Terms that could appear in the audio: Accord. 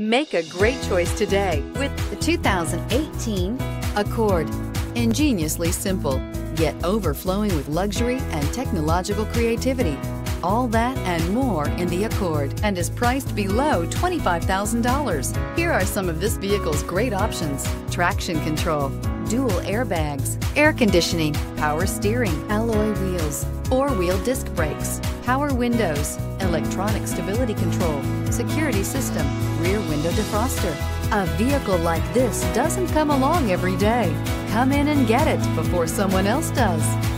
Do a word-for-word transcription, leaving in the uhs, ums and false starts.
Make a great choice today with the two thousand eighteen Accord. Ingeniously simple, yet overflowing with luxury and technological creativity. All that and more in the Accord, and is priced below twenty-five thousand dollars. Here are some of this vehicle's great options: traction control, dual airbags, air conditioning, power steering, alloy wheels, four-wheel disc brakes, power windows, electronic stability control, security system, rear window defroster. A vehicle like this doesn't come along every day. Come in and get it before someone else does.